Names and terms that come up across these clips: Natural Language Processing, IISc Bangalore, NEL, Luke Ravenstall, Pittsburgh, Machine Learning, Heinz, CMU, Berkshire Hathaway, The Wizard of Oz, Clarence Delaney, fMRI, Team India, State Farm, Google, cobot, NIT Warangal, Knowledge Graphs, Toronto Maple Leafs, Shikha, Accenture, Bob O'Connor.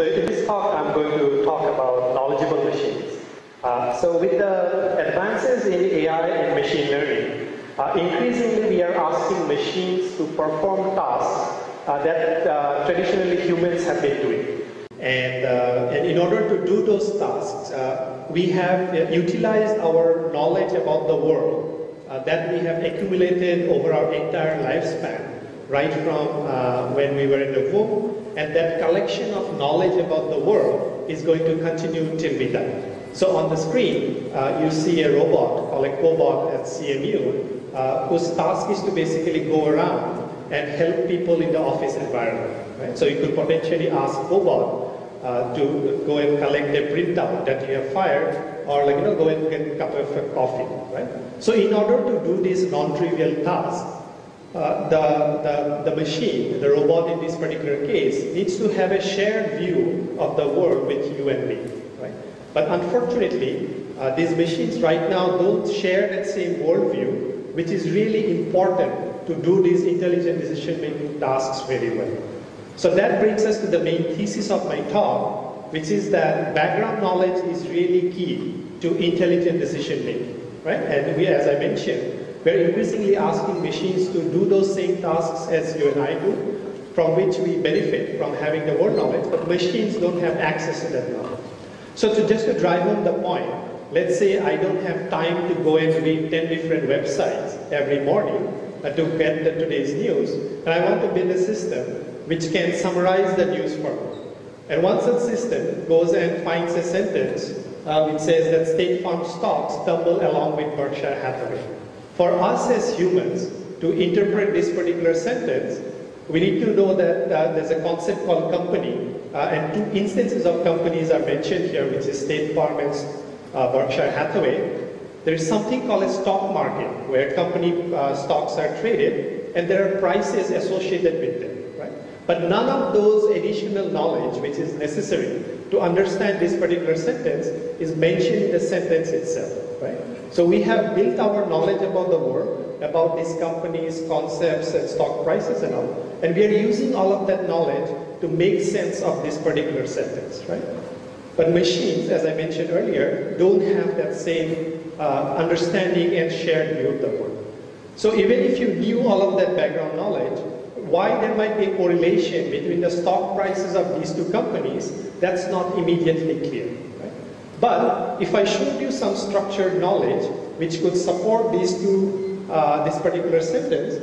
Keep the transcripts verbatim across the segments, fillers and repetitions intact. So in this talk, I'm going to talk about knowledgeable machines. Uh, so with the advances in A I and machine learning, uh, increasingly we are asking machines to perform tasks uh, that uh, traditionally humans have been doing. And, uh, and in order to do those tasks, uh, we have uh, utilized our knowledge about the world uh, that we have accumulated over our entire lifespan, right from uh, when we were in the womb, and that collection of knowledge about the world is going to continue till we die. So on the screen, uh, you see a robot called a cobot at C M U, uh, whose task is to basically go around and help people in the office environment. Right? So you could potentially ask cobot uh, to go and collect a printout that you have fired, or like you know, go and get a cup of coffee. Right? So in order to do this non-trivial task, uh, the, the, the machine, the robot in this particular case, needs to have a shared view of the world with you and me. But unfortunately, uh, these machines right now don't share that same worldview, which is really important to do these intelligent decision-making tasks very well. So that brings us to the main thesis of my talk, which is that background knowledge is really key to intelligent decision-making, right? And we, as I mentioned, we're increasingly asking machines to do those same tasks as you and I do, from which we benefit from having the world knowledge, but machines don't have access to that knowledge. So to just to drive home the point, let's say I don't have time to go and read ten different websites every morning uh, to get the today's news, and I want to build a system which can summarize the news for me. And once that system goes and finds a sentence uh, which says that State Farm stocks tumble along with Berkshire Hathaway. For us as humans to interpret this particular sentence, we need to know that uh, there's a concept called company, uh, and two instances of companies are mentioned here, which is State Farm and uh, Berkshire Hathaway. There is something called a stock market, where company uh, stocks are traded, and there are prices associated with them, right? But none of those additional knowledge, which is necessary to understand this particular sentence, is mentioned in the sentence itself, right? So we have built our knowledge about the world, about these companies, concepts, and stock prices and all. And we are using all of that knowledge to make sense of this particular sentence, right? But machines, as I mentioned earlier, don't have that same uh, understanding and shared view of the world. So even if you knew all of that background knowledge, why there might be a correlation between the stock prices of these two companies, that's not immediately clear, right? But if I showed you some structured knowledge which could support these two Uh, this particular sentence,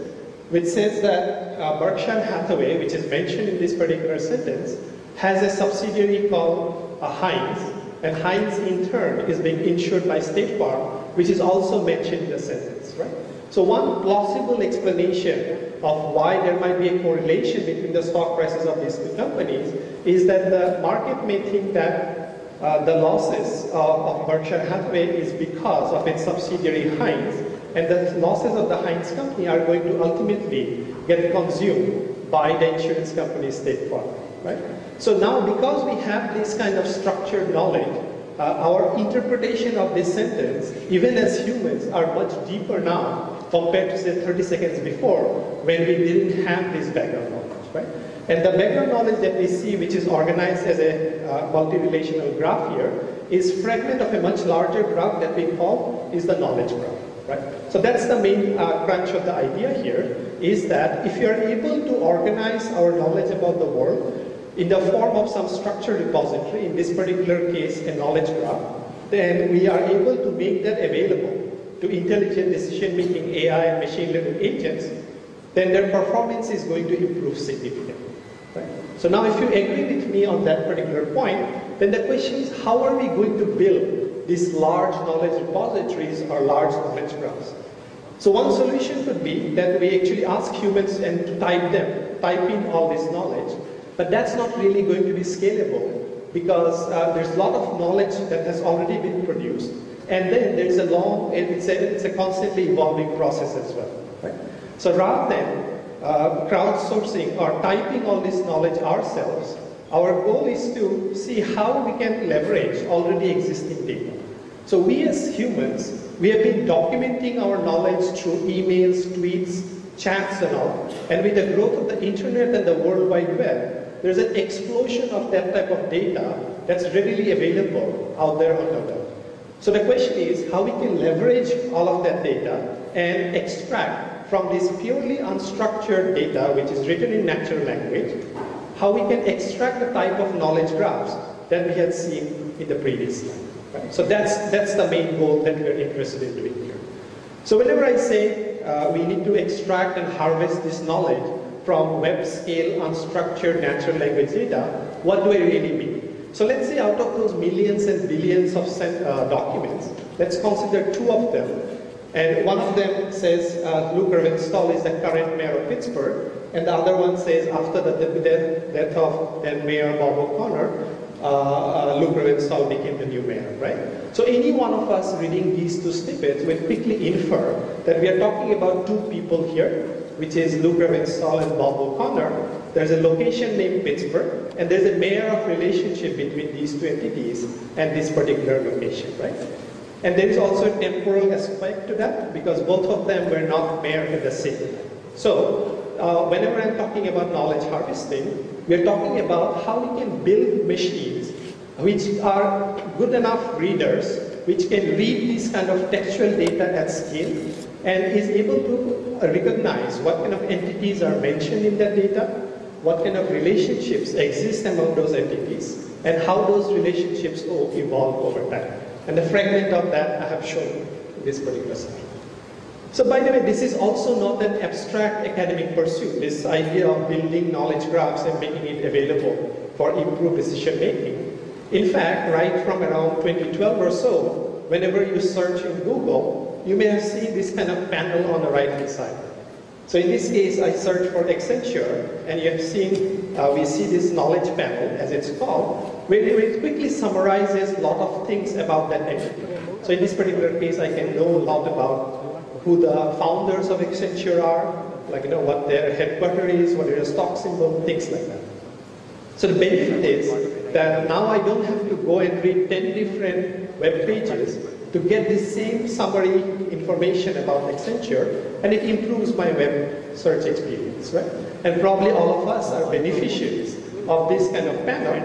which says that uh, Berkshire Hathaway, which is mentioned in this particular sentence, has a subsidiary called uh, Heinz, and Heinz in turn is being insured by State Farm, which is also mentioned in the sentence, right? So one plausible explanation of why there might be a correlation between the stock prices of these two companies is that the market may think that uh, the losses of, of Berkshire Hathaway is because of its subsidiary Heinz, and the losses of the Heinz company are going to ultimately get consumed by the insurance company State Farm, right? So now, because we have this kind of structured knowledge, uh, our interpretation of this sentence, even as humans, are much deeper now compared to, say, thirty seconds before, when we didn't have this background knowledge, right? And the background knowledge that we see, which is organized as a uh, multi-relational graph here, is fragment of a much larger graph that we call is the knowledge graph. Right? So that's the main uh, crunch of the idea here, is that if you are able to organize our knowledge about the world in the form of some structured repository, in this particular case a knowledge graph, then we are able to make that available to intelligent decision-making A I and machine learning agents, then their performance is going to improve significantly. Right? So now if you agree with me on that particular point, then the question is, how are we going to build these large knowledge repositories or large knowledge graphs? So one solution could be that we actually ask humans and to type them, type in all this knowledge, but that's not really going to be scalable because uh, there's a lot of knowledge that has already been produced, and then there's a long, it's a, it's a constantly evolving process as well, right? So rather than uh, crowdsourcing or typing all this knowledge ourselves, our goal is to see how we can leverage already existing data. So we as humans, we have been documenting our knowledge through emails, tweets, chats and all. And with the growth of the internet and the World Wide Web, there's an explosion of that type of data that's readily available out there on the web. So the question is how we can leverage all of that data and extract from this purely unstructured data, which is written in natural language, how we can extract the type of knowledge graphs that we had seen in the previous slide. Right? So that's, that's the main goal that we're interested in doing here. So whenever I say uh, we need to extract and harvest this knowledge from web-scale unstructured natural language data, what do I really mean? So let's say out of those millions and billions of uh, documents, let's consider two of them. And one of them says uh, Luke Ravenstall is the current mayor of Pittsburgh, and the other one says after the death, death of then Mayor Bob O'Connor, Uh, uh, Luke Ravenstall became the new mayor, right? So any one of us reading these two snippets will quickly infer that we are talking about two people here, which is Luke Ravenstall and Bob O'Connor. There's a location named Pittsburgh, and there's a mayor of relationship between these two entities and this particular location, right? And there is also a temporal aspect to that, because both of them were not mayor in the city. So, Uh, whenever I'm talking about knowledge harvesting, we're talking about how we can build machines which are good enough readers, which can read these kind of textual data at scale and is able to recognize what kind of entities are mentioned in that data, what kind of relationships exist among those entities, and how those relationships evolve over time. And the fragment of that I have shown in this particular slide. So by the way, this is also not an abstract academic pursuit, this idea of building knowledge graphs and making it available for improved decision making. In fact, right from around twenty twelve or so, whenever you search in Google, you may have seen this kind of panel on the right hand side. So in this case, I search for Accenture, and you have seen, uh, we see this knowledge panel, as it's called, where it quickly summarizes a lot of things about that entity. So in this particular case, I can know a lot about who the founders of Accenture are, like you know what their headquarters is, what their stock symbol, things like that. So the benefit is that now I don't have to go and read ten different web pages to get the same summary information about Accenture, and it improves my web search experience, right? And probably all of us are beneficiaries of this kind of panel.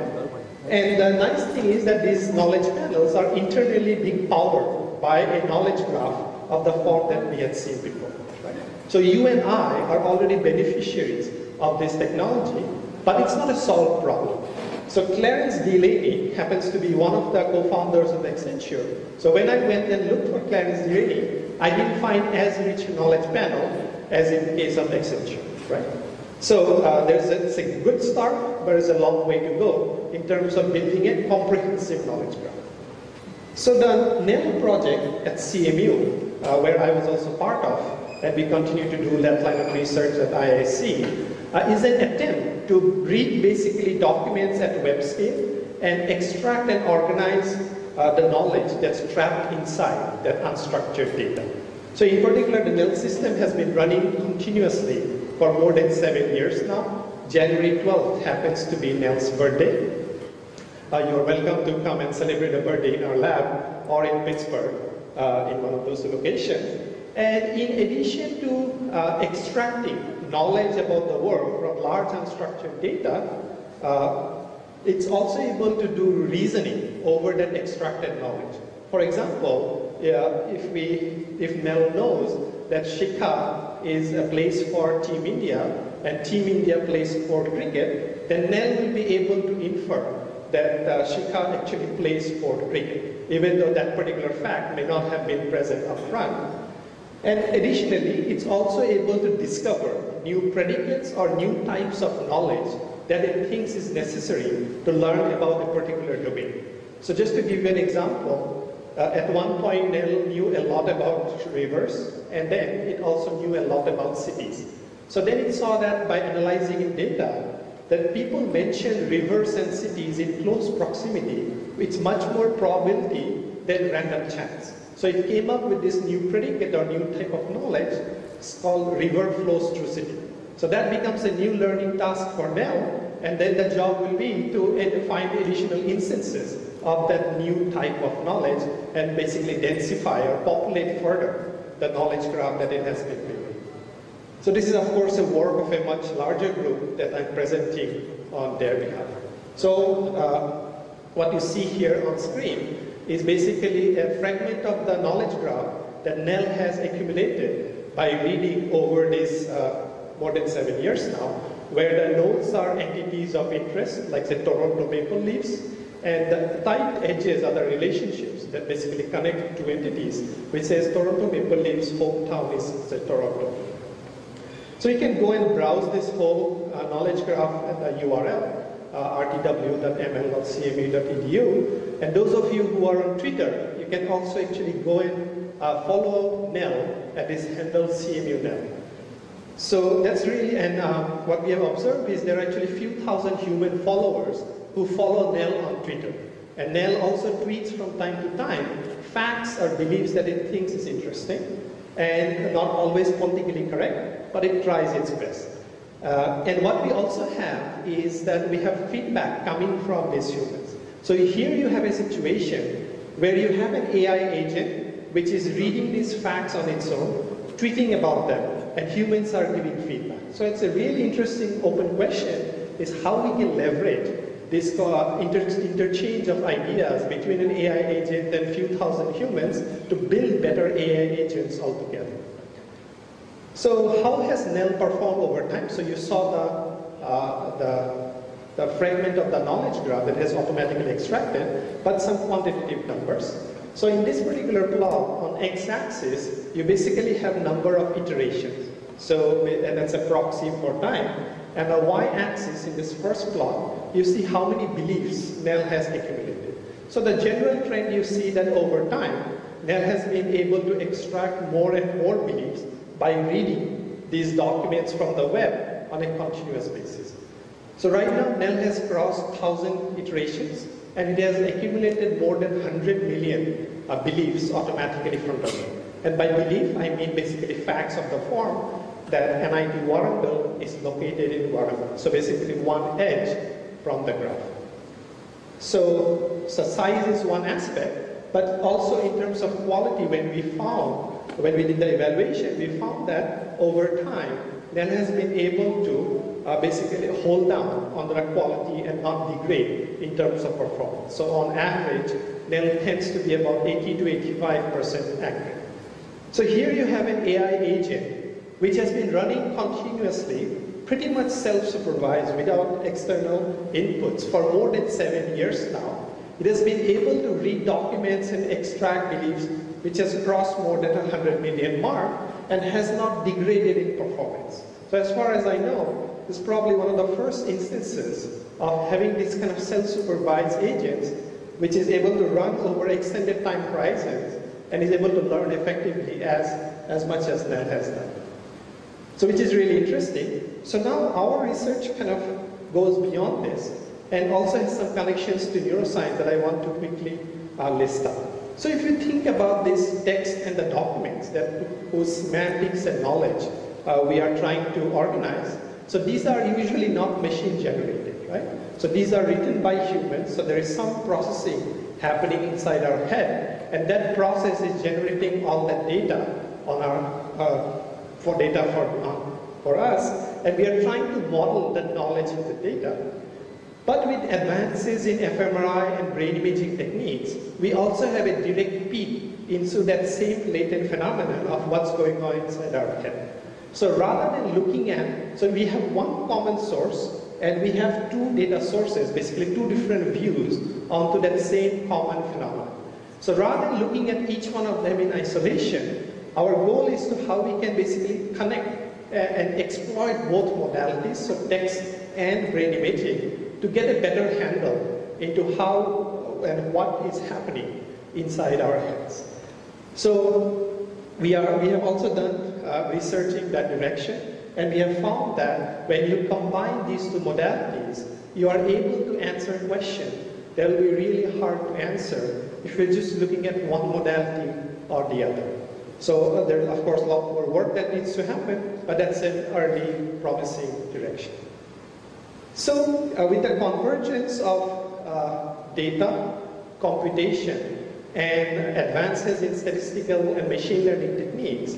And the nice thing is that these knowledge panels are internally being powered by a knowledge graph of the form that we had seen before. Right? So you and I are already beneficiaries of this technology, but it's not a solved problem. So Clarence Delaney happens to be one of the co-founders of Accenture. So when I went and looked for Clarence Delaney, I didn't find as rich a knowledge panel as in the case of Accenture. Right? So uh, there's a, it's a good start, but it's a long way to go in terms of building a comprehensive knowledge graph. So the N E L project at C M U, Uh, where I was also part of, and we continue to do that line of research at I I S c, uh, is an attempt to read basically documents at web scale and extract and organize uh, the knowledge that's trapped inside that unstructured data. So in particular, the N E L system has been running continuously for more than seven years now. January twelfth happens to be N E L's birthday. Uh, you're welcome to come and celebrate a birthday in our lab or in Pittsburgh. Uh, in one of those locations. And in addition to uh, extracting knowledge about the world from large unstructured data, uh, it's also able to do reasoning over that extracted knowledge. For example, yeah, if we, if N E L knows that Shikha is a place for Team India and Team India plays for cricket, then N E L will be able to infer that uh, Shikha actually plays for cricket, even though that particular fact may not have been present up front. And additionally, it's also able to discover new predicates or new types of knowledge that it thinks is necessary to learn about a particular domain. So just to give you an example, uh, at one point N E L knew a lot about rivers, and then it also knew a lot about cities. So then it saw that by analyzing data, that people mention rivers and cities in close proximity, it's much more probability than random chance. So it came up with this new predicate or new type of knowledge, it's called river flows through city. So that becomes a new learning task for N E L, and then the job will be to find additional instances of that new type of knowledge and basically densify or populate further the knowledge graph that it has been built. So this is, of course, the work of a much larger group that I'm presenting on their behalf. So uh, what you see here on screen is basically a fragment of the knowledge graph that N E L has accumulated by reading over these uh, more than seven years now, where the nodes are entities of interest, like the Toronto Maple Leafs, and the tight edges are the relationships that basically connect two entities, which says Toronto Maple Leafs' hometown is the Toronto. So you can go and browse this whole uh, knowledge graph at the U R L, uh, r t w dot m l dot c m u dot e d u, and those of you who are on Twitter, you can also actually go and uh, follow N E L at this handle C M U N E L. So that's really, and uh, what we have observed is there are actually a few thousand human followers who follow N E L on Twitter. And N E L also tweets from time to time facts or beliefs that it thinks is interesting and not always politically correct, but it tries its best. Uh, and what we also have is that we have feedback coming from these humans. So here you have a situation where you have an A I agent which is reading these facts on its own, tweeting about them, and humans are giving feedback. So it's a really interesting open question is how we can leverage this inter interchange of ideas between an A I agent and a few thousand humans to build better A I agents altogether. So how has N E L performed over time? So you saw the, uh, the, the fragment of the knowledge graph that has automatically extracted, but some quantitative numbers. So in this particular plot, on x-axis, you basically have number of iterations. So, and that's a proxy for time. And on y-axis, in this first plot, you see how many beliefs N E L has accumulated. So the general trend you see that over time, N E L has been able to extract more and more beliefs by reading these documents from the web on a continuous basis. So right now, N E L has crossed one thousand iterations, and it has accumulated more than one hundred million uh, beliefs automatically from the web. And by belief, I mean basically facts of the form that N I T Warangal is located in Warangal. So basically one edge from the graph. So, so size is one aspect, but also in terms of quality, when we found, when we did the evaluation, we found that over time, N E L has been able to uh, basically hold down on the quality and not degrade in terms of performance. So on average, N E L tends to be about eighty to eighty-five percent accurate. So here you have an A I agent which has been running continuously, pretty much self-supervised without external inputs for more than seven years now. It has been able to read documents and extract beliefs which has crossed more than one hundred million mark and has not degraded in performance. So as far as I know, it's probably one of the first instances of having this kind of self-supervised agents which is able to run over extended time horizons and is able to learn effectively as, as much as N E L has done. So which is really interesting. So now our research kind of goes beyond this and also has some connections to neuroscience that I want to quickly uh, list out. So if you think about this text and the documents that, whose semantics and knowledge uh, we are trying to organize, so these are usually not machine generated, right? So these are written by humans, so there is some processing happening inside our head, and that process is generating all that data on our, uh, for data for, uh, for us, and we are trying to model that knowledge of the data. But with advances in f M R I and brain imaging techniques, we also have a direct peek into that same latent phenomenon of what's going on inside our head. So rather than looking at, so we have one common source and we have two data sources, basically two different views onto that same common phenomenon. So rather than looking at each one of them in isolation, our goal is to how we can basically connect and exploit both modalities, so text and brain imaging, to get a better handle into how and what is happening inside our heads. So we, are, we have also done uh, research in that direction, and we have found that when you combine these two modalities, you are able to answer a question that will be really hard to answer if you're just looking at one modality or the other. So uh, there's of course a lot more work that needs to happen, but that's an early promising direction. So uh, with the convergence of uh, data, computation, and advances in statistical and machine learning techniques,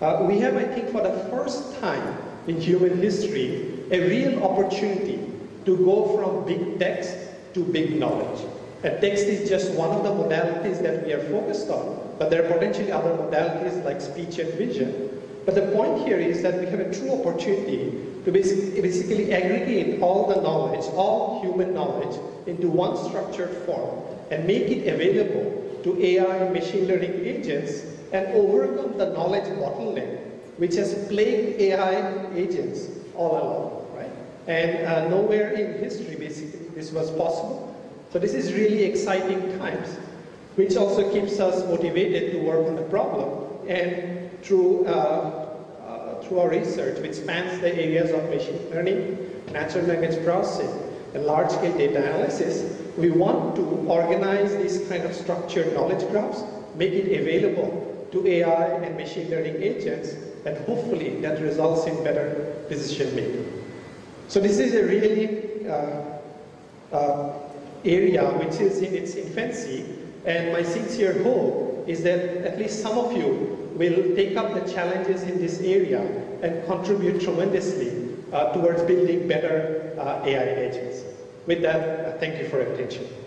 uh, we have, I think, for the first time in human history, a real opportunity to go from big text to big knowledge. And text is just one of the modalities that we are focused on, but there are potentially other modalities like speech and vision. But the point here is that we have a true opportunity to basically, basically aggregate all the knowledge, all human knowledge, into one structured form and make it available to A I and machine learning agents and overcome the knowledge bottleneck which has plagued A I agents all along, right? And uh, nowhere in history, basically, this was possible. So this is really exciting times, which also keeps us motivated to work on the problem and through, uh, uh, through our research, which spans the areas of machine learning, natural language processing, and large-scale data analysis, we want to organize these kind of structured knowledge graphs, make it available to A I and machine learning agents, and hopefully that results in better decision-making. So this is a really uh, uh, area which is in its infancy, and my sincere hope is that at least some of you will take up the challenges in this area and contribute tremendously uh, towards building better uh, A I agents. With that, uh, thank you for your attention.